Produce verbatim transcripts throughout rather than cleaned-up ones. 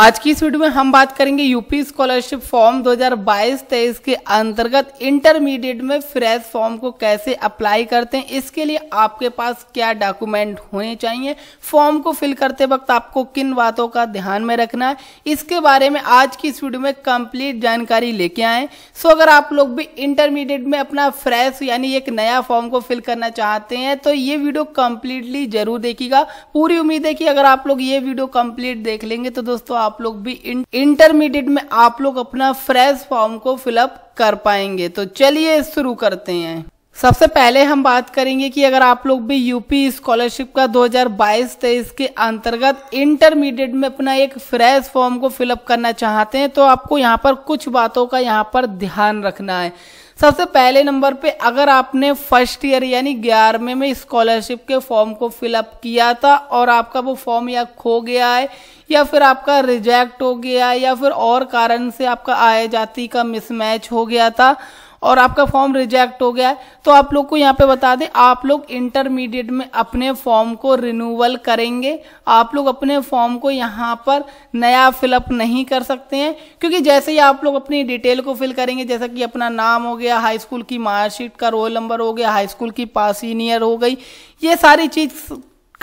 आज की इस वीडियो में हम बात करेंगे यूपी स्कॉलरशिप फॉर्म दो हज़ार बाईस तेईस के अंतर्गत इंटरमीडिएट में फ्रेश फॉर्म को कैसे अप्लाई करते हैं। इसके लिए आपके पास क्या डॉक्यूमेंट होने चाहिए, फॉर्म को फिल करते वक्त आपको किन बातों का ध्यान में रखना है, इसके बारे में आज की इस वीडियो में कंप्लीट जानकारी लेके आए। सो अगर आप लोग भी इंटरमीडिएट में अपना फ्रेश यानी एक नया फॉर्म को फिल करना चाहते हैं तो ये वीडियो कंप्लीटली जरूर देखिएगा। पूरी उम्मीद है कि अगर आप लोग ये वीडियो कंप्लीट देख लेंगे तो दोस्तों आप लोग भी इंटरमीडिएट में आप लोग अपना फ्रेश फॉर्म को फिलअप कर पाएंगे। तो चलिए शुरू करते हैं। सबसे पहले हम बात करेंगे कि अगर आप लोग भी यूपी स्कॉलरशिप का दो हज़ार बाईस तेईस के अंतर्गत इंटरमीडिएट में अपना एक फ्रेश फॉर्म को फिलअप करना चाहते हैं तो आपको यहाँ पर कुछ बातों का यहाँ पर ध्यान रखना है। सबसे पहले नंबर पे, अगर आपने फर्स्ट ईयर यानी ग्यारहवें में स्कॉलरशिप के फॉर्म को फिलअप किया था और आपका वो फॉर्म या खो गया है या फिर आपका रिजेक्ट हो गया है या फिर और कारण से आपका आय जाति का मिसमैच हो गया था और आपका फॉर्म रिजेक्ट हो गया है, तो आप लोग को यहाँ पे बता दें आप लोग इंटरमीडिएट में अपने फॉर्म को रिन्यूअल करेंगे। आप लोग अपने फॉर्म को यहाँ पर नया फिलअप नहीं कर सकते हैं, क्योंकि जैसे ही आप लोग अपनी डिटेल को फिल करेंगे, जैसा कि अपना नाम हो गया, हाई स्कूल की मार्कशीट का रोल नंबर हो गया, हाई स्कूल की पासिंग ईयर हो गई, ये सारी चीज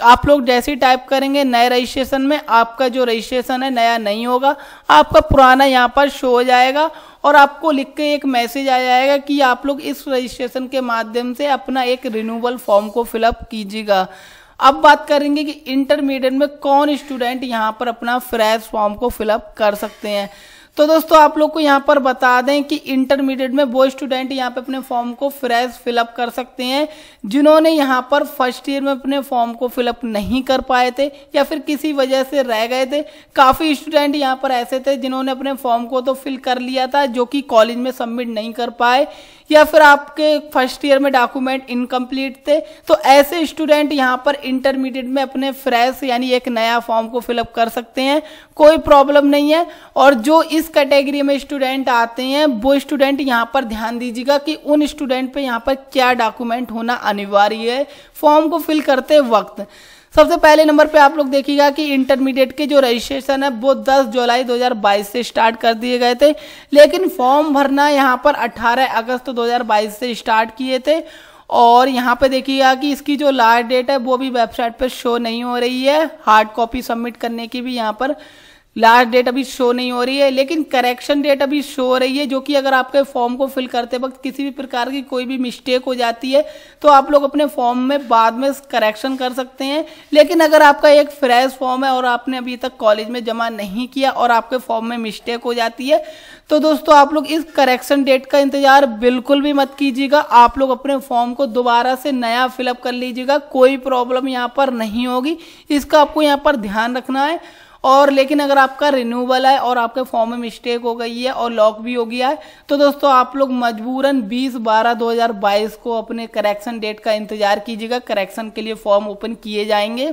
आप लोग जैसे ही टाइप करेंगे नए रजिस्ट्रेशन में, आपका जो रजिस्ट्रेशन है नया नहीं होगा, आपका पुराना यहाँ पर शो हो जाएगा और आपको लिख के एक मैसेज आ जाएगा कि आप लोग इस रजिस्ट्रेशन के माध्यम से अपना एक रिन्यूअल फॉर्म को फिलअप कीजिएगा। अब बात करेंगे कि इंटरमीडिएट में कौन स्टूडेंट यहाँ पर अपना फ्रेश फॉर्म को फिलअप कर सकते हैं। तो दोस्तों आप लोग को यहाँ पर बता दें कि इंटरमीडिएट में वो स्टूडेंट यहाँ पे अपने फॉर्म को फ्रेश फिलअप कर सकते हैं जिन्होंने यहाँ पर फर्स्ट ईयर में अपने फॉर्म को फिलअप नहीं कर पाए थे या फिर किसी वजह से रह गए थे। काफ़ी स्टूडेंट यहाँ पर ऐसे थे जिन्होंने अपने फॉर्म को तो फिल कर लिया था जो कि कॉलेज में सबमिट नहीं कर पाए या फिर आपके फर्स्ट ईयर में डॉक्यूमेंट इनकम्प्लीट थे, तो ऐसे स्टूडेंट यहाँ पर इंटरमीडिएट में अपने फ्रेश यानी एक नया फॉर्म को फिलअप कर सकते हैं, कोई प्रॉब्लम नहीं है। और जो इस कैटेगरी में स्टूडेंट आते हैं वो स्टूडेंट यहां पर ध्यान दीजिएगा कि उन स्टूडेंट पे यहां पर क्या डॉक्यूमेंट होना अनिवार्य है फॉर्म को फिल करते वक्त। सबसे पहले नंबर पे आप लोग देखिएगा कि इंटरमीडिएट के जो रजिस्ट्रेशन है वो दस जुलाई दो हज़ार बाईस से स्टार्ट कर दिए गए थे, लेकिन फॉर्म भरना यहाँ पर अठारह अगस्त दो हज़ार बाईस से स्टार्ट किए थे। और यहाँ पे देखिएगा कि इसकी जो लास्ट डेट है वो भी वेबसाइट पर शो नहीं हो रही है, हार्ड कॉपी सबमिट करने की भी यहाँ पर लास्ट डेट अभी शो नहीं हो रही है, लेकिन करेक्शन डेट अभी शो हो रही है, जो कि अगर आपके फॉर्म को फिल करते वक्त किसी भी प्रकार की कोई भी मिस्टेक हो जाती है तो आप लोग अपने फॉर्म में बाद में करेक्शन कर सकते हैं। लेकिन अगर आपका एक फ्रेश फॉर्म है और आपने अभी तक कॉलेज में जमा नहीं किया और आपके फॉर्म में मिस्टेक हो जाती है तो दोस्तों आप लोग इस करेक्शन डेट का इंतजार बिल्कुल भी मत कीजिएगा। आप लोग अपने फॉर्म को दोबारा से नया फिलअप कर लीजिएगा, कोई प्रॉब्लम यहाँ पर नहीं होगी, इसका आपको यहाँ पर ध्यान रखना है। और लेकिन अगर आपका रिन्यूअल है और आपके फॉर्म में मिस्टेक हो गई है और लॉक भी हो गया है तो दोस्तों आप लोग मजबूरन बीस बारह दो हज़ार बाईस को अपने करेक्शन डेट का इंतजार कीजिएगा, करेक्शन के लिए फॉर्म ओपन किए जाएंगे।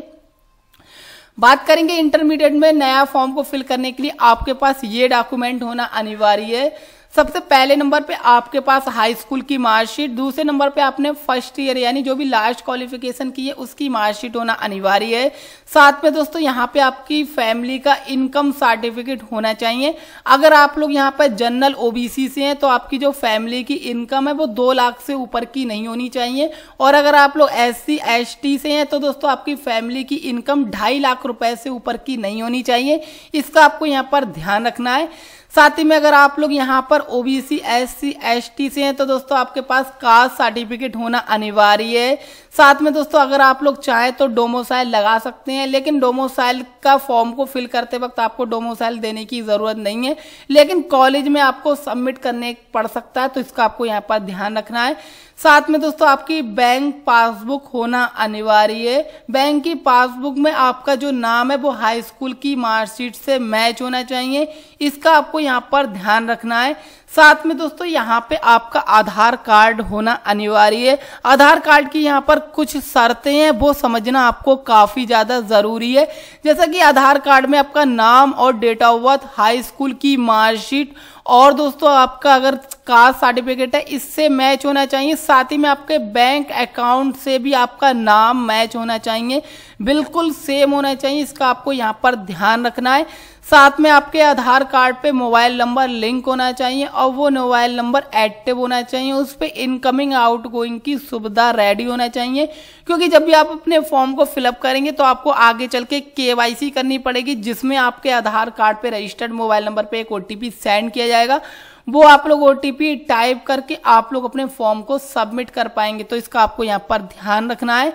बात करेंगे इंटरमीडिएट में नया फॉर्म को फिल करने के लिए आपके पास ये डॉक्यूमेंट होना अनिवार्य है। सबसे पहले नंबर पे आपके पास हाई स्कूल की मार्कशीट, दूसरे नंबर पे आपने फर्स्ट ईयर यानी जो भी लास्ट क्वालिफिकेशन की है उसकी मार्कशीट होना अनिवार्य है। साथ में दोस्तों यहाँ पे आपकी फैमिली का इनकम सर्टिफिकेट होना चाहिए। अगर आप लोग यहाँ पर जनरल ओबीसी से हैं तो आपकी जो फैमिली की इनकम है वो दो लाख से ऊपर की नहीं होनी चाहिए, और अगर आप लोग एस सी एस टी से हैं तो दोस्तों आपकी फैमिली की इनकम ढाई लाख रुपए से ऊपर की नहीं होनी चाहिए, इसका आपको यहाँ पर ध्यान रखना है। साथ ही में अगर आप लोग यहाँ पर ओबीसी एससी एसटी से हैं तो दोस्तों आपके पास कास्ट सर्टिफिकेट होना अनिवार्य है। साथ में दोस्तों अगर आप लोग चाहें तो डोमोसाइल लगा सकते हैं, लेकिन डोमोसाइल का फॉर्म को फिल करते वक्त आपको डोमोसाइल देने की ज़रूरत नहीं है, लेकिन कॉलेज में आपको सबमिट करने पड़ सकता है, तो इसका आपको यहाँ पर ध्यान रखना है। साथ में दोस्तों आपकी बैंक पासबुक होना अनिवार्य है। बैंक की पासबुक में आपका जो नाम है वो हाई स्कूल की मार्कशीट से मैच होना चाहिए, इसका आपको यहाँ पर ध्यान रखना है। साथ में दोस्तों यहाँ पे आपका आधार कार्ड होना अनिवार्य है। आधार कार्ड की यहाँ पर कुछ शर्तें हैं, वो समझना आपको काफ़ी ज़्यादा ज़रूरी है, जैसा कि आधार कार्ड में आपका नाम और date of birth, high school की मार्कशीट और दोस्तों आपका अगर कास्ट सर्टिफिकेट है इससे मैच होना चाहिए। साथ ही में आपके बैंक अकाउंट से भी आपका नाम मैच होना चाहिए। बिल्कुल सेम होना चाहिए, इसका आपको यहाँ पर ध्यान रखना है। साथ में आपके आधार कार्ड पे मोबाइल नंबर लिंक होना चाहिए और वो मोबाइल नंबर एक्टिव होना चाहिए, उस पर इनकमिंग आउटगोइंग की सुविधा रेडी होना चाहिए, क्योंकि जब भी आप अपने फॉर्म को फिलअप करेंगे तो आपको आगे चल के केवाईसी करनी पड़ेगी, जिसमें आपके आधार कार्ड पे रजिस्टर्ड मोबाइल नंबर पे एक ओटीपी सेंड किया जाएगा, वो आप लोग ओटीपी टाइप करके आप लोग अपने फॉर्म को सबमिट कर पाएंगे, तो इसका आपको यहाँ पर ध्यान रखना है।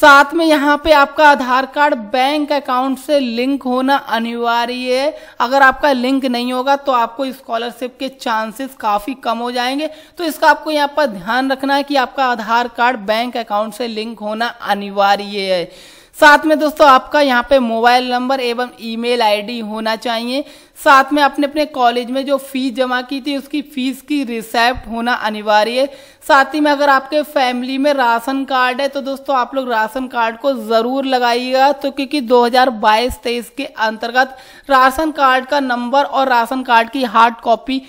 साथ में यहाँ पे आपका आधार कार्ड बैंक अकाउंट से लिंक होना अनिवार्य है, अगर आपका लिंक नहीं होगा तो आपको स्कॉलरशिप के चांसेस काफ़ी कम हो जाएंगे, तो इसका आपको यहाँ पर ध्यान रखना है कि आपका आधार कार्ड बैंक अकाउंट से लिंक होना अनिवार्य है। साथ में दोस्तों आपका यहाँ पे मोबाइल नंबर एवं ईमेल आईडी होना चाहिए। साथ में आपने अपने कॉलेज में जो फीस जमा की थी उसकी फीस की रिसिप्ट होना अनिवार्य है। साथ ही में अगर आपके फैमिली में राशन कार्ड है तो दोस्तों आप लोग राशन कार्ड को ज़रूर लगाइएगा, तो क्योंकि दो हज़ार बाईस तेईस के अंतर्गत राशन कार्ड का नंबर और राशन कार्ड की हार्ड कॉपी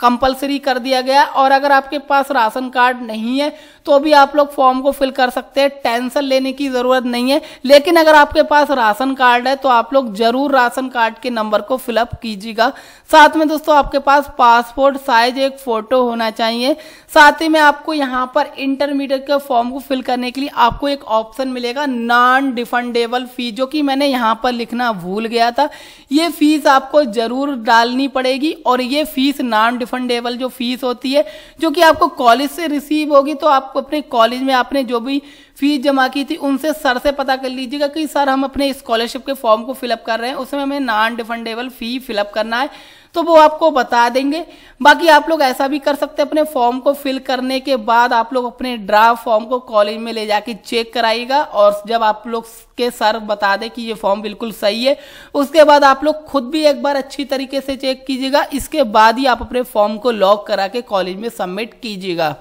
कंपलसरी कर दिया गया, और अगर आपके पास राशन कार्ड नहीं है तो भी आप लोग फॉर्म को फिल कर सकते हैं, टेंशन लेने की ज़रूरत नहीं है। लेकिन अगर आपके पास राशन कार्ड है तो आप लोग जरूर राशन कार्ड के नंबर को फिलअप कीजिएगा। साथ में दोस्तों आपके पास पासपोर्ट साइज एक फ़ोटो होना चाहिए। साथ ही में आपको यहाँ पर इंटरमीडिएट के फॉर्म को फिल करने के लिए आपको एक ऑप्शन मिलेगा नॉन डिफंडेबल फीस, जो कि मैंने यहाँ पर लिखना भूल गया था, ये फीस आपको ज़रूर डालनी पड़ेगी, और ये फीस नॉन फंडेबल जो फीस होती है जो कि आपको कॉलेज से रिसीव होगी, तो आपको अपने कॉलेज में आपने जो भी फीस जमा की थी उनसे सर से पता कर लीजिएगा कि सर हम अपने स्कॉलरशिप के फॉर्म को फिलअप कर रहे हैं, उसमें हमें नॉन डिफंडेबल फी फिलअप करना है, तो वो आपको बता देंगे। बाकी आप लोग ऐसा भी कर सकते हैं, अपने फॉर्म को फिल करने के बाद आप लोग अपने ड्राफ्ट फॉर्म को कॉलेज में ले जाके चेक कराइएगा, और जब आप लोग के सर बता दें कि ये फॉर्म बिल्कुल सही है, उसके बाद आप लोग खुद भी एक बार अच्छी तरीके से चेक कीजिएगा, इसके बाद ही आप अपने फॉर्म को लॉक करा के कॉलेज में सबमिट कीजिएगा।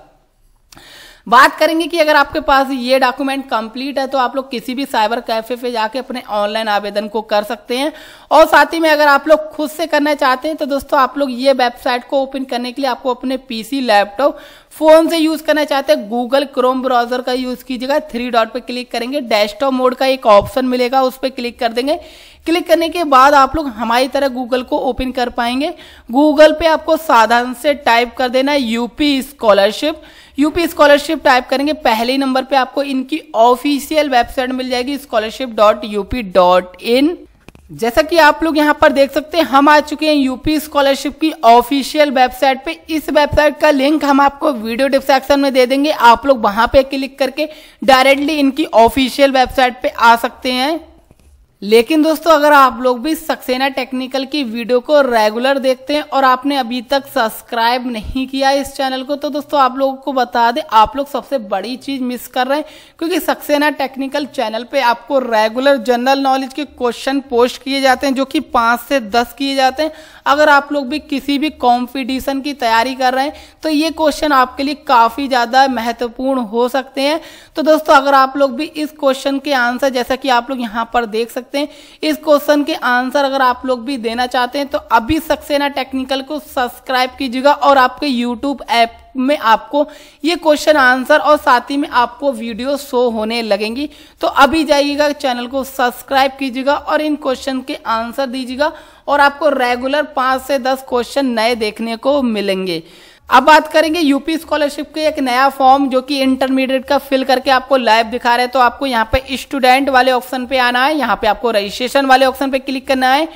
बात करेंगे कि अगर आपके पास ये डॉक्यूमेंट कंप्लीट है तो आप लोग किसी भी साइबर कैफे पे जाके अपने ऑनलाइन आवेदन को कर सकते हैं, और साथ ही में अगर आप लोग खुद से करना चाहते हैं तो दोस्तों आप लोग ये वेबसाइट को ओपन करने के लिए आपको अपने पीसी, लैपटॉप, फोन से यूज करना चाहते हैं गूगल क्रोम ब्राउजर का यूज कीजिएगा। थ्री डॉट पे क्लिक करेंगे, डेस्कटॉप मोड का एक ऑप्शन मिलेगा, उस पर क्लिक कर देंगे। क्लिक करने के बाद आप लोग हमारी तरह गूगल को ओपन कर पाएंगे। गूगल पे आपको साधारण से टाइप कर देना UP scholarship. UP scholarship type करेंगे, पहले नंबर पे आपको इनकी ऑफिशियल वेबसाइट मिल जाएगी scholarship dot UP dot in. जैसा कि आप लोग यहां पर देख सकते हैं हम आ चुके हैं यूपी स्कॉलरशिप की ऑफिशियल वेबसाइट पे। इस वेबसाइट का लिंक हम आपको वीडियो डिस्क्रिप्शन में दे देंगे, आप लोग वहां पे क्लिक करके डायरेक्टली इनकी ऑफिशियल वेबसाइट पे आ सकते हैं। लेकिन दोस्तों अगर आप लोग भी सक्सेना टेक्निकल की वीडियो को रेगुलर देखते हैं और आपने अभी तक सब्सक्राइब नहीं किया इस चैनल को, तो दोस्तों आप लोगों को बता दें आप लोग सबसे बड़ी चीज़ मिस कर रहे हैं, क्योंकि सक्सेना टेक्निकल चैनल पे आपको रेगुलर जनरल नॉलेज के क्वेश्चन पोस्ट किए जाते हैं, जो कि पाँच से दस किए जाते हैं। अगर आप लोग भी किसी भी कॉम्पिटिशन की तैयारी कर रहे हैं तो ये क्वेश्चन आपके लिए काफ़ी ज़्यादा महत्वपूर्ण हो सकते हैं। तो दोस्तों अगर आप लोग भी इस क्वेश्चन के आंसर, जैसा कि आप लोग यहाँ पर देख सकते हैं, इस क्वेश्चन के आंसर अगर आप लोग भी देना चाहते हैं तो अभी सक्सेना टेक्निकल को सब्सक्राइब कीजिएगा, और आपके यूट्यूब ऐप में आपको ये क्वेश्चन आंसर और साथ ही में आपको वीडियो शो होने लगेंगी। तो अभी जाइएगा, चैनल को सब्सक्राइब कीजिएगा और इन क्वेश्चन के आंसर दीजिएगा, और आपको रेगुलर पाँच से दस क्वेश्चन नए देखने को मिलेंगे। अब बात करेंगे यूपी स्कॉलरशिप के एक नया फॉर्म जो कि इंटरमीडिएट का फिल करके आपको लाइव दिखा रहे हैं, तो आपको यहाँ पे स्टूडेंट वाले ऑप्शन पे आना है, यहाँ पे आपको रजिस्ट्रेशन वाले ऑप्शन पे क्लिक करना है,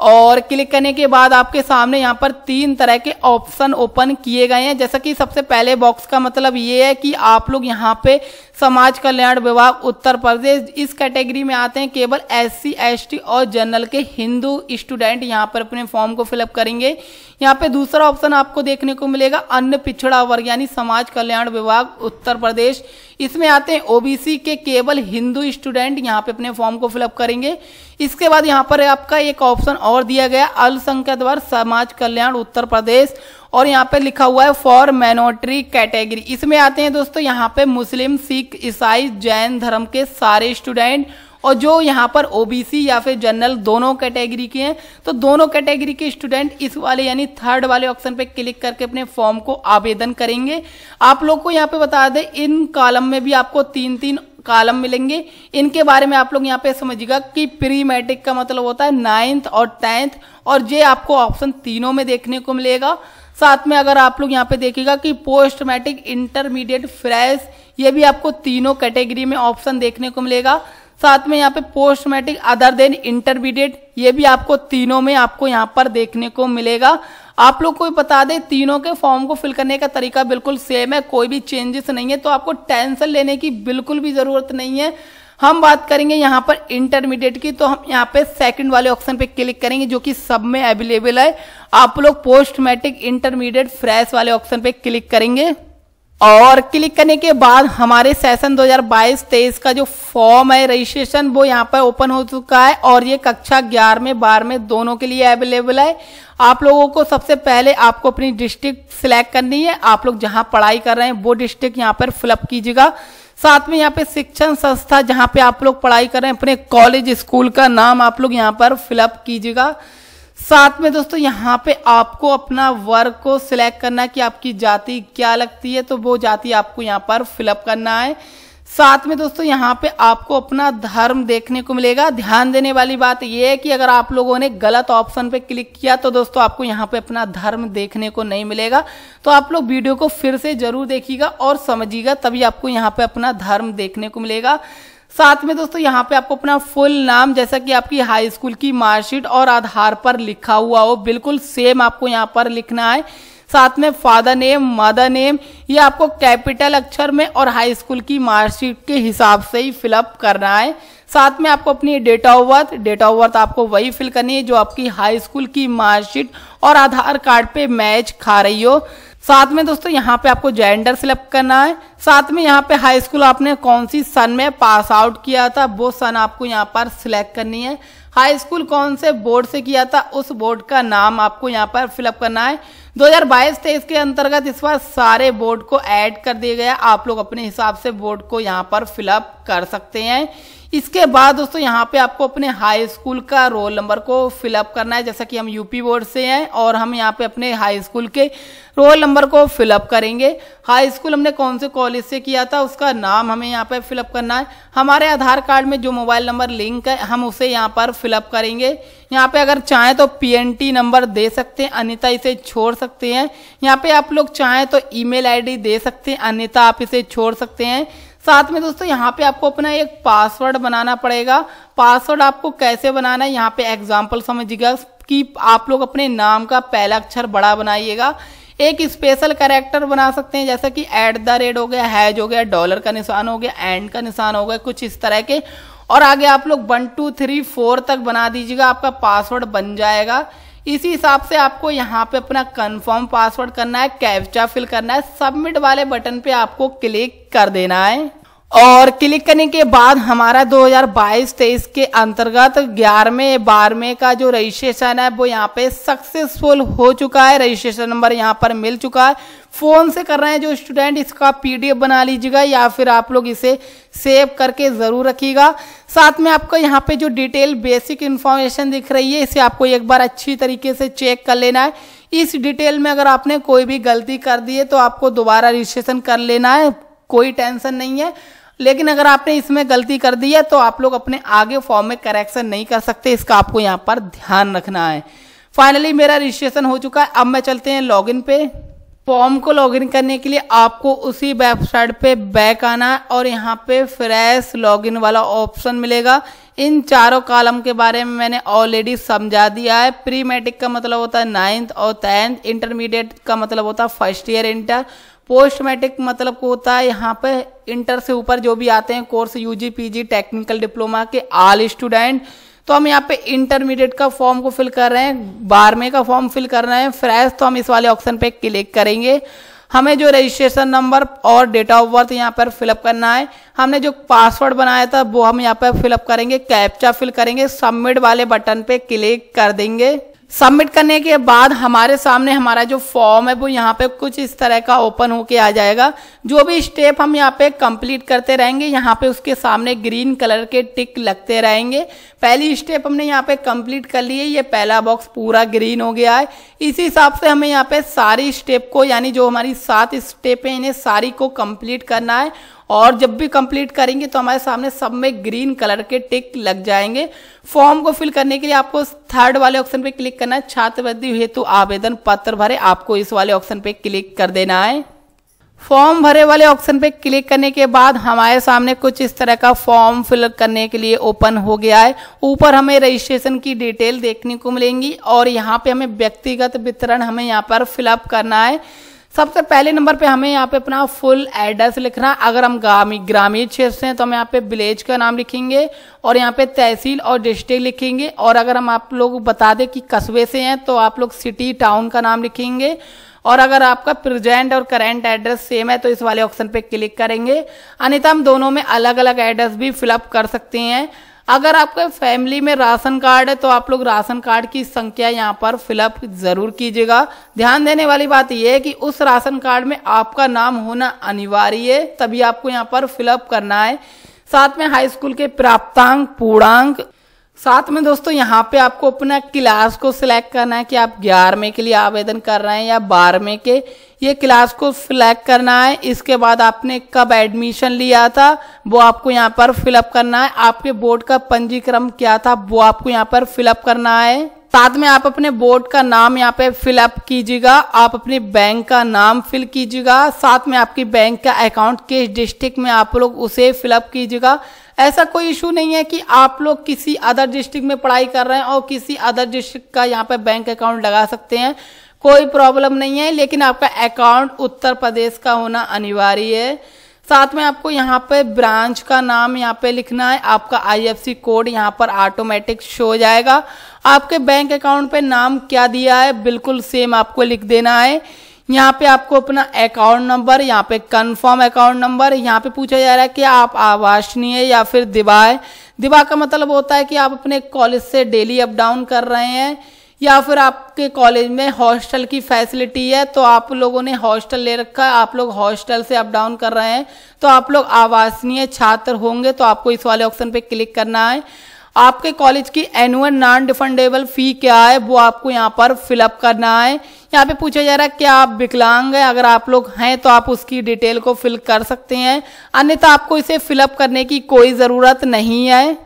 और क्लिक करने के बाद आपके सामने यहाँ पर तीन तरह के ऑप्शन ओपन किए गए हैं। जैसा कि सबसे पहले बॉक्स का मतलब ये है कि आप लोग यहाँ पे समाज कल्याण विभाग उत्तर प्रदेश इस कैटेगरी में आते हैं, केवल एससी, एसटी और जनरल के हिंदू स्टूडेंट यहाँ पर अपने फॉर्म को फिलअप करेंगे। यहाँ पे दूसरा ऑप्शन आपको देखने को मिलेगा अन्य पिछड़ा वर्ग, यानी समाज कल्याण विभाग उत्तर प्रदेश, इसमें आते हैं ओबीसी के केवल हिंदू स्टूडेंट, यहाँ पे अपने फॉर्म को फिलअप करेंगे। इसके बाद यहाँ पर आपका एक ऑप्शन और दिया गया अल्पसंख्यक वर्ग समाज कल्याण उत्तर प्रदेश, और यहाँ पे लिखा हुआ है फॉर माइनॉरिटी कैटेगरी, इसमें आते हैं दोस्तों यहाँ पे मुस्लिम, सिख, ईसाई, जैन धर्म के सारे स्टूडेंट, और जो यहाँ पर ओबीसी या फिर जनरल दोनों कैटेगरी के हैं तो दोनों कैटेगरी के स्टूडेंट इस वाले यानी थर्ड वाले ऑप्शन पे क्लिक करके अपने फॉर्म को आवेदन करेंगे। आप लोग को यहाँ पे बता दें इन कॉलम में भी आपको तीन तीन कालम मिलेंगे। इनके बारे में आप लोग यहाँ पे समझिएगा कि प्री मैट्रिक का मतलब होता है नाइन्थ और टेंथ, और ये आपको ऑप्शन तीनों में देखने को मिलेगा। साथ में अगर आप लोग यहाँ पे देखिएगा कि पोस्ट मैट्रिक, इंटरमीडिएट, फ्रेश, ये भी आपको तीनों कैटेगरी में ऑप्शन देखने को मिलेगा। साथ में यहाँ पे post matric other than intermediate, ये भी आपको तीनों में आपको यहाँ पर देखने को मिलेगा। आप लोग को भी बता दें तीनों के फॉर्म को फिल करने का तरीका बिल्कुल सेम है, कोई भी चेंजेस नहीं है, तो आपको टेंशन लेने की बिल्कुल भी जरूरत नहीं है। हम बात करेंगे यहाँ पर इंटरमीडिएट की, तो हम यहाँ पे सेकंड वाले ऑप्शन पे क्लिक करेंगे जो कि सब में अवेलेबल है। आप लोग पोस्ट मैट्रिक, इंटरमीडिएट, फ्रेश वाले ऑप्शन पे क्लिक करेंगे और क्लिक करने के बाद हमारे सेशन दो हज़ार बाईस तेईस का जो फॉर्म है रजिस्ट्रेशन वो यहाँ पर ओपन हो चुका है और ये कक्षा ग्यारह में बारह में दोनों के लिए अवेलेबल है। आप लोगों को सबसे पहले आपको अपनी डिस्ट्रिक्ट सिलेक्ट करनी है। आप लोग जहाँ पढ़ाई कर रहे हैं वो डिस्ट्रिक्ट यहाँ पर फिलअप कीजिएगा। साथ में यहाँ पे शिक्षण संस्था जहाँ पे आप लोग पढ़ाई कर रहे हैं, अपने कॉलेज स्कूल का नाम आप लोग यहाँ पर फिलअप कीजिएगा। साथ में दोस्तों यहाँ पे आपको अपना वर्ग को सिलेक्ट करना है कि आपकी जाति क्या लगती है, तो वो जाति आपको यहाँ पर फिलअप करना है। साथ में दोस्तों यहाँ पे आपको अपना धर्म देखने को मिलेगा। ध्यान देने वाली बात यह है कि अगर आप लोगों ने गलत ऑप्शन पे क्लिक किया तो दोस्तों आपको यहाँ पे अपना धर्म देखने को नहीं मिलेगा, तो आप लोग वीडियो को फिर से जरूर देखिएगा और समझिएगा, तभी आपको यहाँ पे अपना धर्म देखने को मिलेगा। साथ में दोस्तों यहाँ पे आपको अपना फुल नाम, जैसा कि आपकी हाई स्कूल की मार्कशीट और आधार पर लिखा हुआ हो, बिल्कुल सेम आपको यहाँ पर लिखना है। साथ में फादर नेम, मदर नेम, ये आपको कैपिटल अक्षर में और हाई स्कूल की मार्कशीट के हिसाब से ही फिलअप करना है। साथ में आपको अपनी date of birth date of birth आपको वही फिल करनी है जो आपकी हाई स्कूल की मार्कशीट और आधार कार्ड पे मैच खा रही हो। साथ में दोस्तों यहाँ पे आपको जेंडर सिलेक्ट करना है। साथ में यहाँ पे हाई स्कूल आपने कौन सी सन में पास आउट किया था वो सन आपको यहाँ पर सिलेक्ट करनी है। हाई स्कूल कौन से बोर्ड से किया था उस बोर्ड का नाम आपको यहाँ पर फिलअप करना है। दो हज़ार बाईस तेईस के अंतर्गत इस बार सारे बोर्ड को ऐड कर दिया गया, आप लोग अपने हिसाब से बोर्ड को यहाँ पर फिलअप कर सकते हैं। इसके बाद दोस्तों यहाँ पे आपको अपने हाई स्कूल का रोल नंबर को फिलअप करना है। जैसा कि हम यूपी बोर्ड से हैं और हम यहाँ पे अपने हाई स्कूल के रोल नंबर को फिलअप करेंगे। हाई स्कूल हमने कौन से कॉलेज से किया था उसका नाम हमें यहाँ पे फिलअप करना है। हमारे आधार कार्ड में जो मोबाइल नंबर लिंक है हम उसे यहाँ पर फिलअप करेंगे। यहाँ पे अगर चाहें तो पीएनटी नंबर दे सकते हैं, अन्यथा इसे छोड़ सकते हैं। यहाँ पे आप लोग चाहें तो ईमेल आईडी दे सकते हैं, अन्यथा आप इसे छोड़ सकते हैं। साथ में दोस्तों यहाँ पे आपको अपना एक पासवर्ड बनाना पड़ेगा। पासवर्ड आपको कैसे बनाना है यहाँ पे एग्जाम्पल समझिएगा कि आप लोग अपने नाम का पहला अक्षर बड़ा बनाइएगा। एक स्पेशल कैरेक्टर बना सकते हैं जैसा कि एट द रेट हो गया, हैज हो गया, डॉलर का निशान हो गया, एंड का निशान हो गया, कुछ इस तरह के, और आगे आप लोग वन टू थ्री फोर तक बना दीजिएगा, आपका पासवर्ड बन जाएगा। इसी हिसाब से आपको यहाँ पे अपना कंफर्म पासवर्ड करना है, कैप्चा फिल करना है, सबमिट वाले बटन पे आपको क्लिक कर देना है। और क्लिक करने के बाद हमारा दो हज़ार बाईस तेईस के अंतर्गत ग्यारहवें बारहवें का जो रजिस्ट्रेशन है वो यहाँ पे सक्सेसफुल हो चुका है। रजिस्ट्रेशन नंबर यहाँ पर मिल चुका है। फ़ोन से कर रहे हैं जो स्टूडेंट, इसका पीडीएफ बना लीजिएगा या फिर आप लोग इसे सेव करके ज़रूर रखिएगा। साथ में आपको यहाँ पे जो डिटेल बेसिक इन्फॉर्मेशन दिख रही है इसे आपको एक बार अच्छी तरीके से चेक कर लेना है। इस डिटेल में अगर आपने कोई भी गलती कर दी है तो आपको दोबारा रजिस्ट्रेशन कर लेना है, कोई टेंशन नहीं है। लेकिन अगर आपने इसमें गलती कर दी है तो आप लोग अपने आगे फॉर्म में करेक्शन नहीं कर सकते, इसका आपको यहाँ पर ध्यान रखना है। फाइनली मेरा रजिस्ट्रेशन हो चुका है। अब मैं चलते हैं लॉगिन पे। फॉर्म को लॉगिन करने के लिए आपको उसी वेबसाइट पे बैक आना है और यहाँ पे फ्रेश लॉगिन वाला ऑप्शन मिलेगा। इन चारों कॉलम के बारे में मैंने ऑलरेडी समझा दिया है। प्री मैट्रिक का मतलब होता है नाइन्थ और टेंथ, इंटरमीडिएट का मतलब होता है first year inter, post matric मतलब होता है यहाँ पे इंटर से ऊपर जो भी आते हैं course UG PG technical diploma के ऑल स्टूडेंट। तो हम यहाँ पे इंटरमीडिएट का फॉर्म को फिल कर रहे हैं, बारहवें का फॉर्म फिल कर रहे हैं, फ्रेश, तो हम इस वाले ऑप्शन पे क्लिक करेंगे। हमें जो रजिस्ट्रेशन नंबर और डेट ऑफ बर्थ यहाँ पर फिलअप करना है। हमने जो पासवर्ड बनाया था वो हम यहाँ पर फिलअप करेंगे, कैप्चा फिल करेंगे, सबमिट वाले बटन पे क्लिक कर देंगे। सबमिट करने के बाद हमारे सामने हमारा जो फॉर्म है वो यहाँ पे कुछ इस तरह का ओपन होके आ जाएगा। जो भी स्टेप हम यहाँ पे कंप्लीट करते रहेंगे यहाँ पे उसके सामने ग्रीन कलर के टिक लगते रहेंगे। पहली स्टेप हमने यहाँ पे कंप्लीट कर ली है, ये पहला बॉक्स पूरा ग्रीन हो गया है। इसी हिसाब से हमें यहाँ पे सारी स्टेप को, यानी जो हमारी सात स्टेप है, इन्हें सारी को कंप्लीट करना है और जब भी कंप्लीट करेंगे तो हमारे सामने सब में ग्रीन कलर के टिक लग जाएंगे। फॉर्म को फिल करने के लिए आपको थर्ड वाले ऑप्शन पे क्लिक करना है, छात्रवृत्ति हेतु आवेदन पत्र भरे, आपको इस वाले ऑप्शन पे क्लिक कर देना है। फॉर्म भरे वाले ऑप्शन पे क्लिक करने के बाद हमारे सामने कुछ इस तरह का फॉर्म फिल करने के लिए ओपन हो गया है। ऊपर हमें रजिस्ट्रेशन की डिटेल देखने को मिलेंगी और यहाँ पे हमें व्यक्तिगत वितरण हमें यहाँ पर फिलअप करना है। सबसे पहले नंबर पे हमें यहाँ पे अपना फुल एड्रेस लिखना है। अगर हम ग्रामीण क्षेत्र से हैं तो हम यहाँ पे विलेज का नाम लिखेंगे और यहाँ पे तहसील और डिस्ट्रिक्ट लिखेंगे। और अगर हम आप लोग बता दें कि कस्बे से हैं तो आप लोग सिटी टाउन का नाम लिखेंगे। और अगर आपका प्रेजेंट और करेंट एड्रेस सेम है तो इस वाले ऑप्शन पे क्लिक करेंगे, अन्यथा हम दोनों में अलग अलग एड्रेस भी फिलअप कर सकते हैं। अगर आपके फैमिली में राशन कार्ड है तो आप लोग राशन कार्ड की संख्या यहाँ पर फिलअप जरूर कीजिएगा। ध्यान देने वाली बात यह है कि उस राशन कार्ड में आपका नाम होना अनिवार्य है, तभी आपको यहाँ पर फिलअप करना है। साथ में हाई स्कूल के प्राप्तांक, पूर्णांक, साथ में दोस्तों यहाँ पे आपको अपना क्लास को सिलेक्ट करना है कि आप ग्यारहवीं के लिए आवेदन कर रहे हैं या बारहवीं के, ये क्लास को सिलेक्ट करना है। इसके बाद आपने कब एडमिशन लिया था वो आपको यहाँ पर फिलअप करना है। आपके बोर्ड का पंजीकरण क्या था वो आपको यहाँ पर फिलअप करना है। साथ में आप अपने बोर्ड का नाम यहाँ पे फिलअप कीजिएगा, आप अपने बैंक का नाम फिल कीजिएगा, साथ में आपकी बैंक का अकाउंट किस डिस्ट्रिक्ट में आप लोग उसे फिलअप कीजिएगा। ऐसा कोई इशू नहीं है कि आप लोग किसी अदर डिस्ट्रिक्ट में पढ़ाई कर रहे हैं और किसी अदर डिस्ट्रिक्ट का यहाँ पे बैंक अकाउंट लगा सकते हैं, कोई प्रॉब्लम नहीं है, लेकिन आपका अकाउंट उत्तर प्रदेश का होना अनिवार्य है। साथ में आपको यहाँ पे ब्रांच का नाम यहाँ पे लिखना है, आपका आईएफएससी कोड यहाँ पर ऑटोमेटिक शो हो जाएगा। आपके बैंक अकाउंट पे नाम क्या दिया है बिल्कुल सेम आपको लिख देना है। यहाँ पे आपको अपना अकाउंट नंबर, यहाँ पे कंफर्म अकाउंट नंबर, यहाँ पे पूछा जा रहा है कि आप आवासनीय या फिर दिवा है। दिवा का मतलब होता है कि आप अपने कॉलेज से डेली अप डाउन कर रहे हैं या फिर आपके कॉलेज में हॉस्टल की फैसिलिटी है तो आप लोगों ने हॉस्टल ले रखा है, आप लोग हॉस्टल से अप डाउन कर रहे हैं तो आप लोग आवासनीय छात्र होंगे, तो आपको इस वाले ऑप्शन पे क्लिक करना है। आपके कॉलेज की एनुअल नॉन डिफंडेबल फी क्या है वो आपको यहाँ पर फिलअप करना है। यहाँ पे पूछा जा रहा है क्या आप विकलांग हैं, अगर आप लोग हैं तो आप उसकी डिटेल को फिल कर सकते हैं, अन्यथा आपको इसे फिलअप करने की कोई ज़रूरत नहीं है।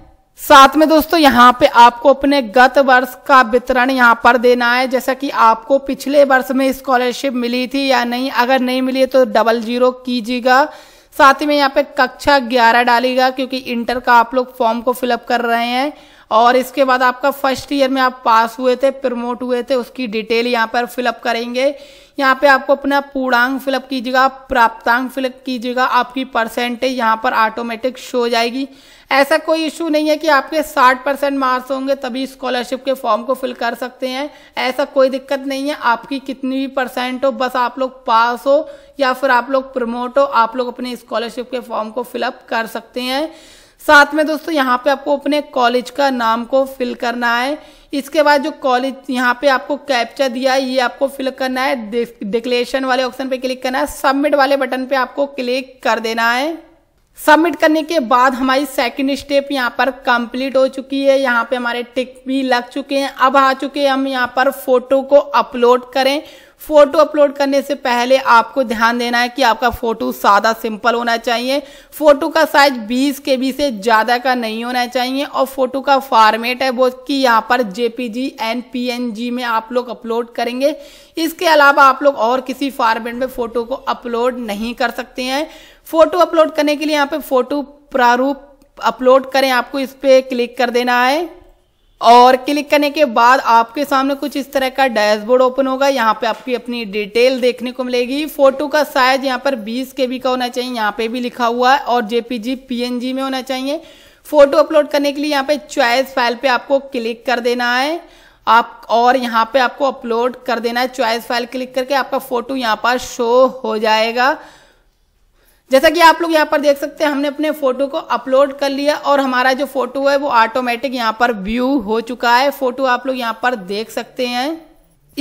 साथ में दोस्तों यहाँ पे आपको अपने गत वर्ष का वितरण यहाँ पर देना है, जैसा कि आपको पिछले वर्ष में स्कॉलरशिप मिली थी या नहीं, अगर नहीं मिली है तो डबल जीरो कीजिएगा। साथ में यहाँ पे कक्षा ग्यारह डालिएगा क्योंकि इंटर का आप लोग फॉर्म को फिलअप कर रहे हैं, और इसके बाद आपका फर्स्ट ईयर में आप पास हुए थे, प्रमोट हुए थे, उसकी डिटेल यहाँ पर फिलअप करेंगे। यहाँ पे आपको अपना पूर्णांक फिलअप कीजिएगा, प्राप्तांक फिलअप कीजिएगा, आपकी परसेंटेज यहाँ पर ऑटोमेटिक शो हो जाएगी। ऐसा कोई इशू नहीं है कि आपके साठ परसेंट मार्क्स होंगे तभी स्कॉलरशिप के फॉर्म को फिल कर सकते हैं, ऐसा कोई दिक्कत नहीं है। आपकी कितनी भी परसेंट हो, बस आप लोग पास हो या फिर आप लोग प्रमोट हो, आप लोग अपने स्कॉलरशिप के फॉर्म को फिलअप कर सकते हैं। साथ में दोस्तों यहाँ पे आपको अपने कॉलेज का नाम को फिल करना है। इसके बाद जो कॉलेज यहाँ पे आपको कैप्चा दिया है ये आपको फिल करना है। डिक्लेरेशन वाले ऑप्शन पे क्लिक करना है, सबमिट वाले बटन पे आपको क्लिक कर देना है। सबमिट करने के बाद हमारी सेकंड स्टेप यहाँ पर कंप्लीट हो चुकी है, यहाँ पे हमारे टिक भी लग चुके हैं। अब आ चुके हैं हम यहाँ पर फोटो को अपलोड करें। फोटो अपलोड करने से पहले आपको ध्यान देना है कि आपका फोटो सादा सिंपल होना चाहिए, फोटो का साइज बीस के बी से ज़्यादा का नहीं होना चाहिए, और फोटो का फॉर्मेट है वो कि यहाँ पर जेपीजी एंड पीएनजी में आप लोग अपलोड करेंगे। इसके अलावा आप लोग और किसी फॉर्मेट में फोटो को अपलोड नहीं कर सकते हैं। फोटो अपलोड करने के लिए यहाँ पे फोटो प्रारूप अपलोड करें, आपको इस पर क्लिक कर देना है, और क्लिक करने के बाद आपके सामने कुछ इस तरह का डैशबोर्ड ओपन होगा। यहाँ पे आपकी अपनी डिटेल देखने को मिलेगी। फोटो का साइज यहाँ पर बीस के बी का होना चाहिए, यहाँ पे भी लिखा हुआ है, और जेपीजी पीएनजी में होना चाहिए। फोटो अपलोड करने के लिए यहाँ पे चॉइस फाइल पे आपको क्लिक कर देना है आप, और यहाँ पे आपको अपलोड कर देना है। चॉइस फाइल क्लिक करके आपका फोटो यहाँ पर शो हो जाएगा। जैसा कि आप लोग यहाँ पर देख सकते हैं हमने अपने फोटो को अपलोड कर लिया और हमारा जो फोटो है वो ऑटोमेटिक यहाँ पर व्यू हो चुका है। फोटो आप लोग यहाँ पर देख सकते हैं।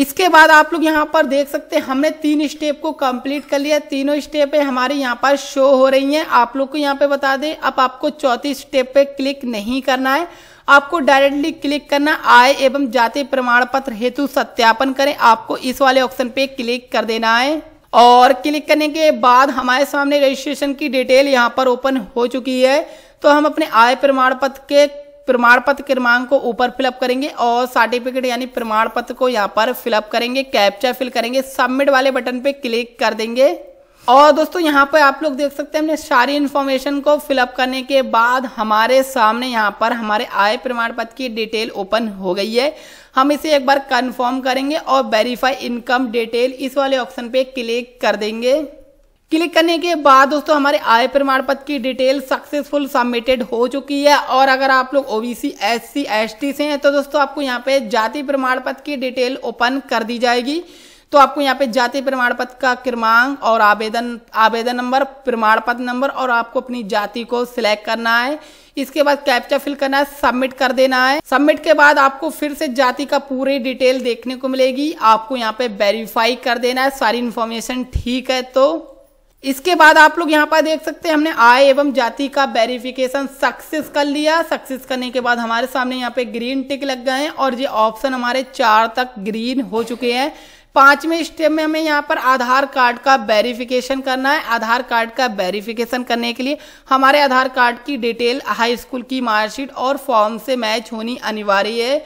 इसके बाद आप लोग यहाँ पर देख सकते हैं हमने तीन स्टेप को कंप्लीट कर लिया, तीनों स्टेपें हमारे यहाँ पर शो हो रही हैं। आप लोग को यहाँ पे बता दें अब आपको चौथी स्टेप पे क्लिक नहीं करना है, आपको डायरेक्टली क्लिक करना आय एवं जाति प्रमाण पत्र हेतु सत्यापन करें, आपको इस वाले ऑप्शन पे क्लिक कर देना है। और क्लिक करने के बाद हमारे सामने रजिस्ट्रेशन की डिटेल यहाँ पर ओपन हो चुकी है। तो हम अपने आय प्रमाण पत्र के प्रमाण पत्र क्रमांक को ऊपर फिलअप करेंगे और सर्टिफिकेट यानी प्रमाण पत्र को यहाँ पर फिलअप करेंगे, कैप्चा फिल करेंगे, सबमिट वाले बटन पे क्लिक कर देंगे। और दोस्तों यहाँ पर आप लोग देख सकते हैं हमने सारी इन्फॉर्मेशन को फिलअप करने के बाद हमारे सामने यहाँ पर हमारे आय प्रमाण पत्र की डिटेल ओपन हो गई है। हम इसे एक बार कंफर्म करेंगे और वेरीफाई इनकम डिटेल इस वाले ऑप्शन पे क्लिक कर देंगे। क्लिक करने के बाद दोस्तों हमारे आय प्रमाण पत्र की डिटेल सक्सेसफुल सबमिटेड हो चुकी है। और अगर आप लोग ओबीसी, एससी, एसटी से हैं तो दोस्तों आपको यहाँ पे जाति प्रमाण पत्र की डिटेल ओपन कर दी जाएगी। तो आपको यहाँ पे जाति प्रमाण पत्र का क्रमांक और आवेदन आवेदन नंबर, प्रमाण पत्र नंबर और आपको अपनी जाति को सिलेक्ट करना है। इसके बाद कैप्चा फिल करना है, सबमिट कर देना है। सबमिट के बाद आपको फिर से जाति का पूरी डिटेल देखने को मिलेगी। आपको यहाँ पे वेरीफाई कर देना है सारी इन्फॉर्मेशन ठीक है। तो इसके बाद आप लोग यहाँ पर देख सकते हैं हमने आय एवं जाति का वेरिफिकेशन सक्सेस कर लिया। सक्सेस करने के बाद हमारे सामने यहाँ पे ग्रीन टिक लग गए हैं और ये ऑप्शन हमारे चार तक ग्रीन हो चुके हैं। पांचवें स्टेप में हमें यहाँ पर आधार कार्ड का वेरिफिकेशन करना है। आधार कार्ड का वेरिफिकेशन करने के लिए हमारे आधार कार्ड की डिटेल हाई स्कूल की मार्कशीट और फॉर्म से मैच होनी अनिवार्य है।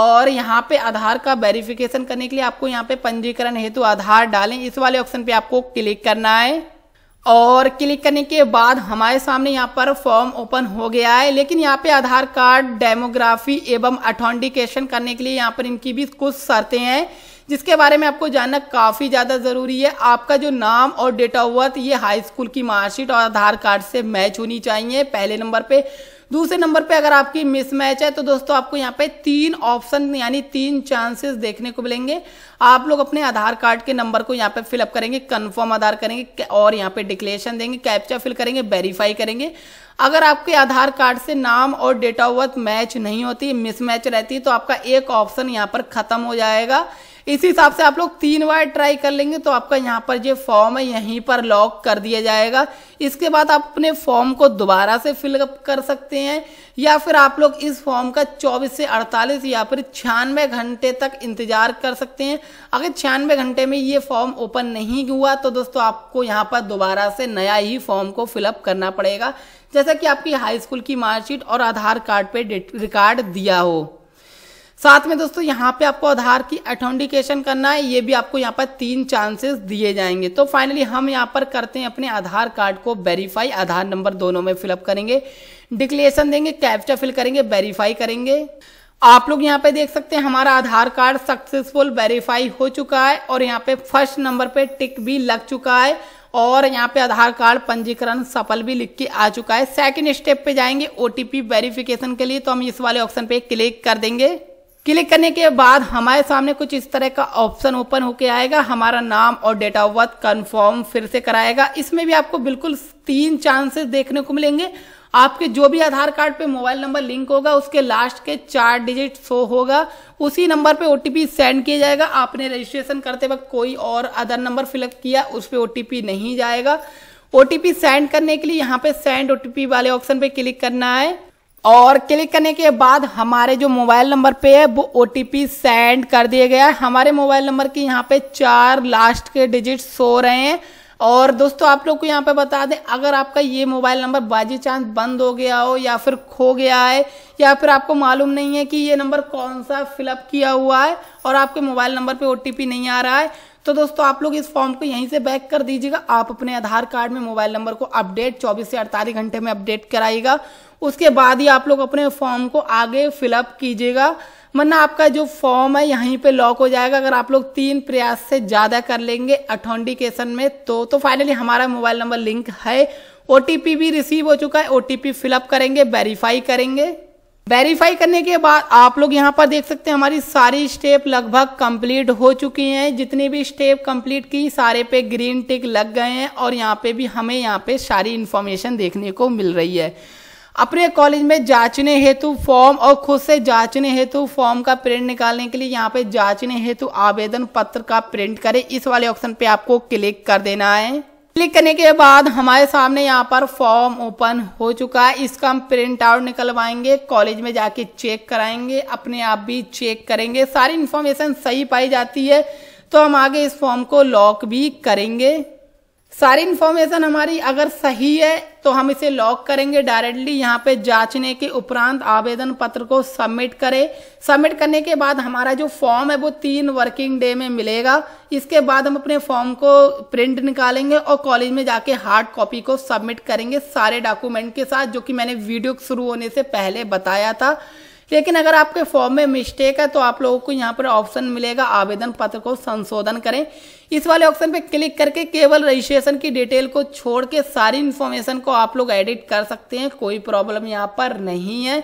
और यहाँ पे आधार का वेरिफिकेशन करने के लिए आपको यहाँ पे पंजीकरण हेतु आधार डालें इस वाले ऑप्शन पे आपको क्लिक करना है। और क्लिक करने के बाद हमारे सामने यहाँ पर फॉर्म ओपन हो गया है, लेकिन यहाँ पे आधार कार्ड डेमोग्राफी एवं ऑथेंटिकेशन करने के लिए यहाँ पर इनकी भी कुछ शर्तें हैं जिसके बारे में आपको जानना काफ़ी ज़्यादा ज़रूरी है। आपका जो नाम और डेट ऑफ बर्थ ये हाई स्कूल की मार्कशीट और आधार कार्ड से मैच होनी चाहिए पहले नंबर पे। दूसरे नंबर पे अगर आपकी मिसमैच है तो दोस्तों आपको यहाँ पे तीन ऑप्शन यानी तीन चांसेस देखने को मिलेंगे। आप लोग अपने आधार कार्ड के नंबर को यहाँ पे फिलअप करेंगे, कंफर्म आधार करेंगे और यहाँ पे डिक्लेरेशन देंगे, कैप्चा फिल करेंगे, वेरीफाई करेंगे। अगर आपके आधार कार्ड से नाम और डेट ऑफ बर्थ मैच नहीं होती, मिसमैच रहती है तो आपका एक ऑप्शन यहाँ पर खत्म हो जाएगा। इसी हिसाब से आप लोग तीन बार ट्राई कर लेंगे तो आपका यहाँ पर जो फॉर्म है यहीं पर लॉक कर दिया जाएगा। इसके बाद आप अपने फॉर्म को दोबारा से फिलअप कर सकते हैं या फिर आप लोग इस फॉर्म का चौबीस से अड़तालीस या फिर छियानवे घंटे तक इंतजार कर सकते हैं। अगर छियानवे घंटे में ये फॉर्म ओपन नहीं हुआ तो दोस्तों आपको यहाँ पर दोबारा से नया ही फॉर्म को फिलअप करना पड़ेगा, जैसा कि आपकी हाई स्कूल की मार्कशीट और आधार कार्ड पर रिकॉर्ड दिया हो। साथ में दोस्तों यहाँ पे आपको आधार की ऑथेंटिकेशन करना है, ये भी आपको यहाँ पर तीन चांसेस दिए जाएंगे। तो फाइनली हम यहाँ पर करते हैं अपने आधार कार्ड को वेरीफाई, आधार नंबर दोनों में फिलअप करेंगे, डिक्लेरेशन देंगे, कैप्चा फिल करेंगे, वेरीफाई करेंगे। आप लोग यहाँ पे देख सकते हैं हमारा आधार कार्ड सक्सेसफुल वेरीफाई हो चुका है और यहाँ पे फर्स्ट नंबर पे टिक भी लग चुका है और यहाँ पे आधार कार्ड पंजीकरण सफल भी लिख के आ चुका है। सेकेंड स्टेप पे जाएंगे ओटीपी वेरिफिकेशन के लिए, तो हम इस वाले ऑप्शन पे क्लिक कर देंगे। क्लिक करने के बाद हमारे सामने कुछ इस तरह का ऑप्शन ओपन होके आएगा। हमारा नाम और डेट ऑफ बर्थ कंफर्म फिर से कराएगा। इसमें भी आपको बिल्कुल तीन चांसेस देखने को मिलेंगे। आपके जो भी आधार कार्ड पे मोबाइल नंबर लिंक होगा उसके लास्ट के चार डिजिट शो होगा, उसी नंबर पे ओटीपी सेंड किया जाएगा। आपने रजिस्ट्रेशन करते वक्त कोई और अदर नंबर फिलअप किया उस पर ओटीपी नहीं जाएगा। ओटीपी सेंड करने के लिए यहाँ पे सेंड ओटीपी वाले ऑप्शन पे क्लिक करना है और क्लिक करने के बाद हमारे जो मोबाइल नंबर पे है वो ओटीपी सेंड कर दिया गया है। हमारे मोबाइल नंबर के यहाँ पे चार लास्ट के डिजिट शो रहे हैं। और दोस्तों आप लोग को यहाँ पे बता दें, अगर आपका ये मोबाइल नंबर बाई चांस बंद हो गया हो या फिर खो गया है या फिर आपको मालूम नहीं है कि ये नंबर कौन सा फिलअप किया हुआ है और आपके मोबाइल नंबर पे ओटीपी नहीं आ रहा है, तो दोस्तों आप लोग इस फॉर्म को यहीं से बैक कर दीजिएगा। आप अपने आधार कार्ड में मोबाइल नंबर को अपडेट चौबीस से अड़तालीस घंटे में अपडेट कराइएगा, उसके बाद ही आप लोग अपने फॉर्म को आगे फिलअप कीजिएगा, वरना आपका जो फॉर्म है यहीं पे लॉक हो जाएगा अगर आप लोग तीन प्रयास से ज़्यादा कर लेंगे ऑथेंटिकेशन में। तो तो फाइनली हमारा मोबाइल नंबर लिंक है, ओटीपी भी रिसीव हो चुका है। ओटीपी फिलअप करेंगे, वेरीफाई करेंगे। वेरीफाई करने के बाद आप लोग यहाँ पर देख सकते हैं हमारी सारी स्टेप लगभग कंप्लीट हो चुकी हैं। जितनी भी स्टेप कंप्लीट की सारे पे ग्रीन टिक लग गए हैं और यहाँ पे भी हमें यहाँ पे सारी इन्फॉर्मेशन देखने को मिल रही है। अपने कॉलेज में जांचने हेतु फॉर्म और खुद से जांचने हेतु फॉर्म का प्रिंट निकालने के लिए यहाँ पे जांचने हेतु आवेदन पत्र का प्रिंट करें इस वाले ऑप्शन पे आपको क्लिक कर देना है। क्लिक करने के बाद हमारे सामने यहाँ पर फॉर्म ओपन हो चुका है। इसका हम प्रिंट आउट निकलवाएंगे, कॉलेज में जाके चेक कराएंगे, अपने आप भी चेक करेंगे, सारी इन्फॉर्मेशन सही पाई जाती है तो हम आगे इस फॉर्म को लॉक भी करेंगे। सारी इन्फॉर्मेशन हमारी अगर सही है तो हम इसे लॉक करेंगे डायरेक्टली। यहाँ पे जांचने के उपरांत आवेदन पत्र को सबमिट करें। सबमिट करने के बाद हमारा जो फॉर्म है वो तीन वर्किंग डे में मिलेगा। इसके बाद हम अपने फॉर्म को प्रिंट निकालेंगे और कॉलेज में जाके हार्ड कॉपी को सबमिट करेंगे सारे डॉक्यूमेंट के साथ, जो कि मैंने वीडियो शुरू होने से पहले बताया था। लेकिन अगर आपके फॉर्म में मिस्टेक है तो आप लोगों को यहाँ पर ऑप्शन मिलेगा आवेदन पत्र को संशोधन करें। इस वाले ऑप्शन पे क्लिक करके केवल रजिस्ट्रेशन की डिटेल को छोड़ के सारी इन्फॉर्मेशन को आप लोग एडिट कर सकते हैं, कोई प्रॉब्लम यहाँ पर नहीं है।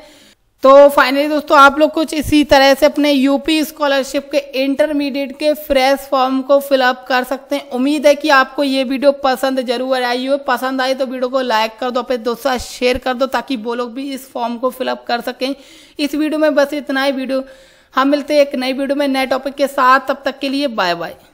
तो फाइनली दोस्तों, आप लोग कुछ इसी तरह से अपने यूपी स्कॉलरशिप के इंटरमीडिएट के फ्रेश फॉर्म को फिलअप कर सकते हैं। उम्मीद है कि आपको ये वीडियो पसंद जरूर आई हो। पसंद आई तो वीडियो को लाइक कर दो, अपने दोस्तों शेयर कर दो ताकि वो लोग भी इस फॉर्म को फिलअप कर सकें। इस वीडियो में बस इतना ही। वीडियो हम मिलते हैं एक नई वीडियो में नए टॉपिक के साथ। तब तक के लिए बाय बाय।